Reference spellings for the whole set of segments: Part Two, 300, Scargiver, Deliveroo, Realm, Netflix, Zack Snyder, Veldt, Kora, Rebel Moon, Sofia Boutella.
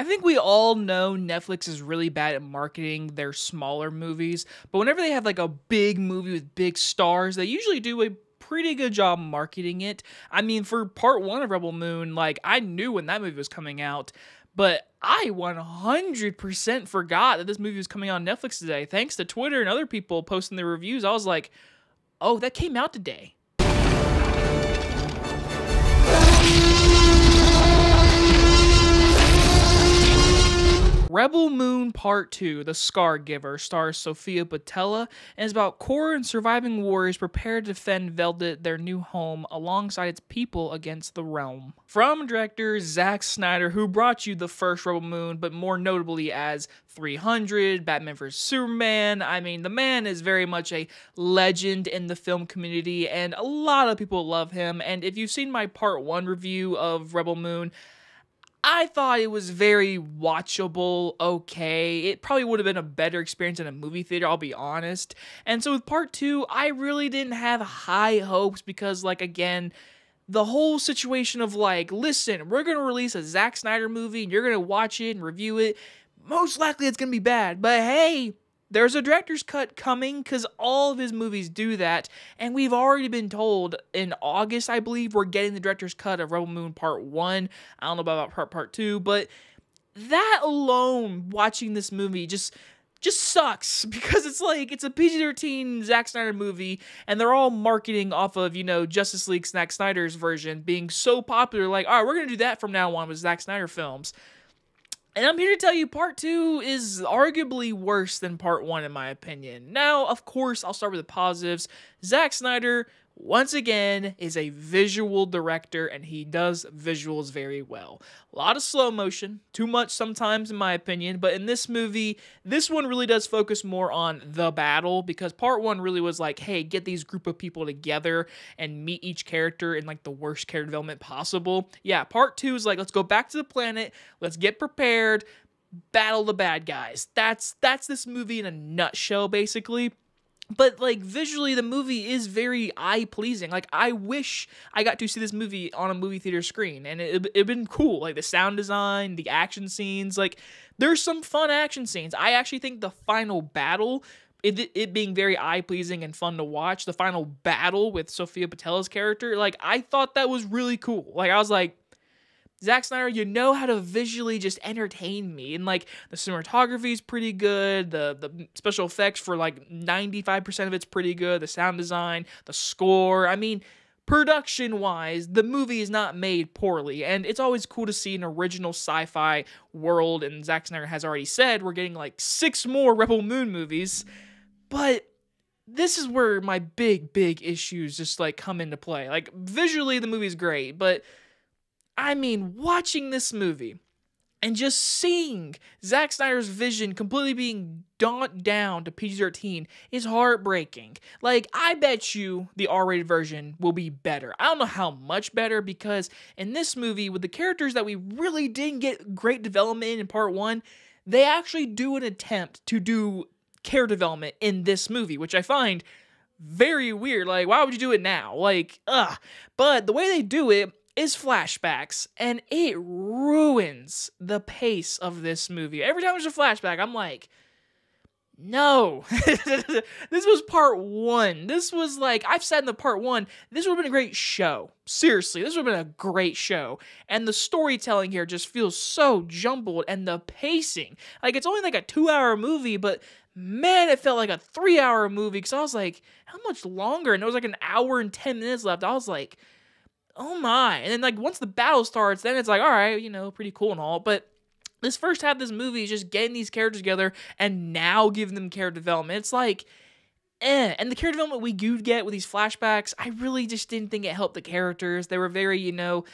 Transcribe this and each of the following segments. I think we all know Netflix is really bad at marketing their smaller movies, but whenever they have like a big movie with big stars, they usually do a pretty good job marketing it. I mean, for part one of Rebel Moon, like, I knew when that movie was coming out, but I 100% forgot that this movie was coming on Netflix today. Thanks to Twitter and other people posting their reviews, I was like, oh, that came out today. Rebel Moon Part 2, The Scargiver, stars Sofia Boutella and is about Kora and surviving warriors prepared to defend Veldt, their new home, alongside its people against the realm. From director Zack Snyder, who brought you the first Rebel Moon, but more notably as 300, Batman vs. Superman. I mean, the man is very much a legend in the film community, and a lot of people love him. And if you've seen my Part 1 review of Rebel Moon, I thought it was very watchable, okay. It probably would have been a better experience in a movie theater, I'll be honest. And so with part two, I really didn't have high hopes because, like, again, the whole situation of, like, listen, we're going to release a Zack Snyder movie and you're going to watch it and review it. Most likely it's going to be bad, but hey, there's a director's cut coming because all of his movies do that, and we've already been told in August, I believe, we're getting the director's cut of Rebel Moon Part 1. I don't know about Part 2, but that alone, watching this movie, just sucks because it's like, it's a PG-13 Zack Snyder movie, and they're all marketing off of, you know, Justice League Zack Snyder's version being so popular, like, all right, we're going to do that from now on with Zack Snyder films. And I'm here to tell you part two is arguably worse than part one, in my opinion. Now, of course, I'll start with the positives. Zack Snyder, once again, is a visual director, and he does visuals very well. A lot of slow motion, too much sometimes, in my opinion. But in this movie, this one really does focus more on the battle, because part one really was like, hey, get these group of people together and meet each character in, like, the worst character development possible. Yeah, part two is like, let's go back to the planet, let's get prepared, battle the bad guys. That's this movie in a nutshell, basically. But, like, visually, the movie is very eye-pleasing. Like, I wish I got to see this movie on a movie theater screen, and it'd been cool. Like, the sound design, the action scenes, like, there's some fun action scenes. I actually think the final battle, it being very eye-pleasing and fun to watch, the final battle with Sofia Boutella's character, like, I thought that was really cool. Like, I was like, Zack Snyder, you know how to visually just entertain me. And, like, the cinematography is pretty good. The special effects for, like, 95% of it's pretty good. The sound design, the score. I mean, production-wise, the movie is not made poorly. And it's always cool to see an original sci-fi world. And Zack Snyder has already said we're getting, like, 6 more Rebel Moon movies. But this is where my big issues just, like, come into play. Like, visually, the movie's great, but I mean, watching this movie and just seeing Zack Snyder's vision completely being dumbed down to PG-13 is heartbreaking. Like, I bet you the R-rated version will be better. I don't know how much better, because in this movie, with the characters that we really didn't get great development in part one, they actually do an attempt to do character development in this movie, which I find very weird. Like, why would you do it now? Like, ugh. But the way they do it is flashbacks, and it ruins the pace of this movie. Every time there's a flashback, I'm like, no. This was part one. This was like, I've said in the part one, this would have been a great show. Seriously, this would have been a great show. And the storytelling here just feels so jumbled, and the pacing. Like, it's only like a 2-hour movie, but man, it felt like a 3-hour movie, because I was like, how much longer? And it was like an hour and 10 minutes left. I was like, oh my. And then, like, once the battle starts, then it's like, all right, you know, pretty cool and all. But this first half of this movie is just getting these characters together and now giving them character development. It's like, eh. And the character development we do get with these flashbacks, I really just didn't think it helped the characters. They were very, you know,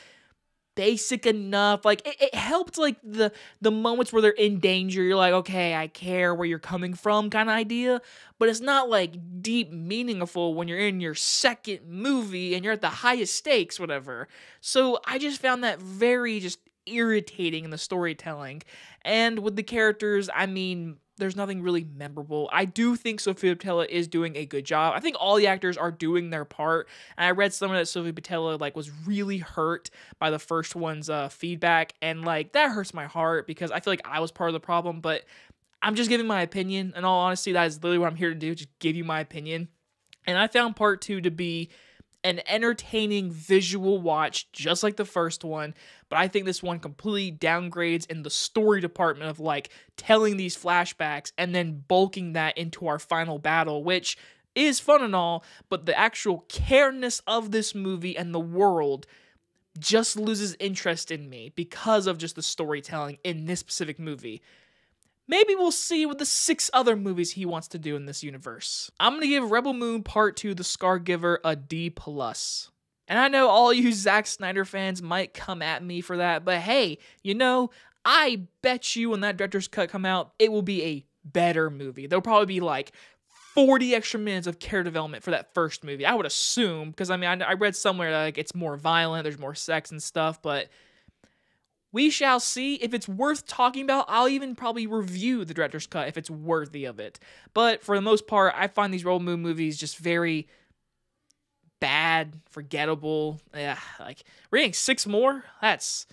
basic enough. Like, it helped, like, the moments where they're in danger. You're like, okay, I care where you're coming from kind of idea, but it's not, like, deep meaningful when you're in your second movie and you're at the highest stakes, whatever. So I just found that very just irritating in the storytelling. And with the characters, I mean, there's nothing really memorable. I do think Sofia Boutella is doing a good job. I think all the actors are doing their part. And I read somewhere that Sofia Boutella was really hurt by the first one's feedback, and that hurts my heart because I feel like I was part of the problem. But I'm just giving my opinion. In all honesty, that is literally what I'm here to do, just give you my opinion. And I found part two to be an entertaining visual watch, just like the first one, but I think this one completely downgrades in the story department of telling these flashbacks and then bulking that into our final battle, which is fun and all, but the actual careness of this movie and the world just loses interest in me because of just the storytelling in this specific movie. Maybe we'll see what the 6 other movies he wants to do in this universe. I'm gonna give Rebel Moon Part 2, The Scargiver, a D+. And I know all you Zack Snyder fans might come at me for that, but hey, you know, I bet you when that director's cut come out, it will be a better movie. There'll probably be 40 extra minutes of character development for that first movie, I would assume, because I mean, I read somewhere it's more violent, there's more sex and stuff, but we shall see. If it's worth talking about, I'll even probably review the director's cut if it's worthy of it. But for the most part, I find these Rebel Moon movies just very bad, forgettable. Yeah, we're getting 6 more? That's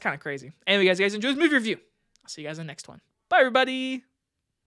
kind of crazy. Anyway, guys enjoy this movie review. I'll see you guys in the next one. Bye, everybody!